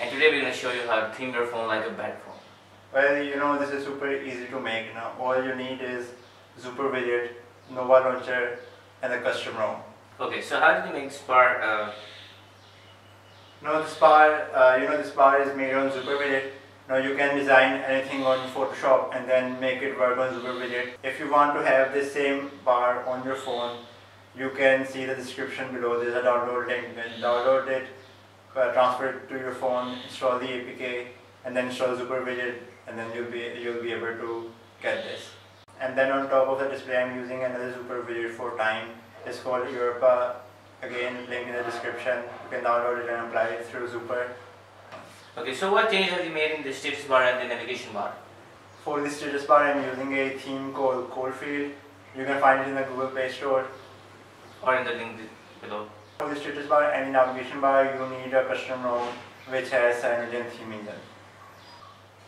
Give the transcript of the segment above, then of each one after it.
And today we're going to show you how to theme your phone like a bad phone. Well, you know, this is super easy to make now. All you need is Zooper Widget, Nova Launcher, and the custom ROM. Okay, so how did you make this bar? No, this bar, this bar is made on Zooper Widget. Now you can design anything on Photoshop and then make it work on Zooper Widget. If you want to have this same bar on your phone, you can see the description below. There's a download link. You can download it, transfer it to your phone, install the APK, and then install Zooper Widget, and then you'll be able to get this. And then on top of the display, I'm using another Zooper Widget for time. It's called Europa. Again, link in the description. You can download it and apply it through Zooper. Okay, so what changes have you made in the status bar and the navigation bar? For the status bar, I'm using a theme called Coalfield. You can find it in the Google Play Store or in the link below. For the status bar and the navigation bar, you need a custom ROM which has Cyanogen Theme Engine.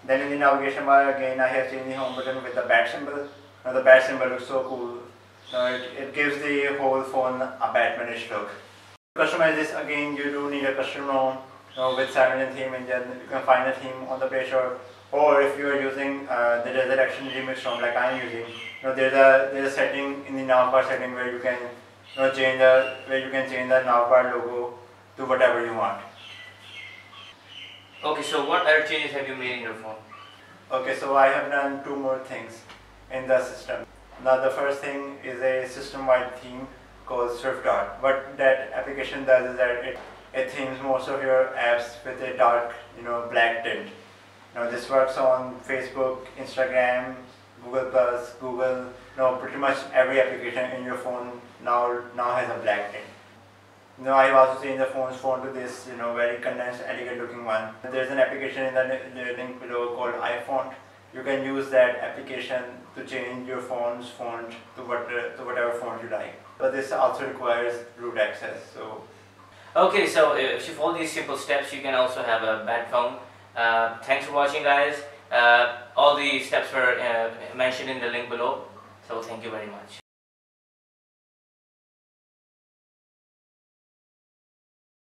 Then in the navigation bar, again I have changed the home button with the bat symbol. Now the bat symbol looks so cool. Now it gives the whole phone a Batmanish look. To customize this, again you do need a custom ROM. Now with Cyanogen Theme Engine, you can find a theme on the Play Store, or if you are using the Resurrection Remix ROM like I am using, there's a setting in the navbar setting where you can change the navbar logo to whatever you want. Okay, so what other changes have you made in your phone? Okay, so I have done two more things in the system. Now the first thing is a system-wide theme called SwiftDark. What that application does is that it themes most of your apps with a dark, black tint. Now this works on Facebook, Instagram, Google Plus, Google. Now pretty much every application in your phone now has a black tint. Now I've also changed the phone to this, very condensed, elegant looking one. There's an application in the link below called iFont. You can use that application to change your phone's font to whatever font you like. But this also requires root access. Okay, so if you follow these simple steps, you can also have a bad phone. Thanks for watching, guys. All the steps were mentioned in the link below. So thank you very much.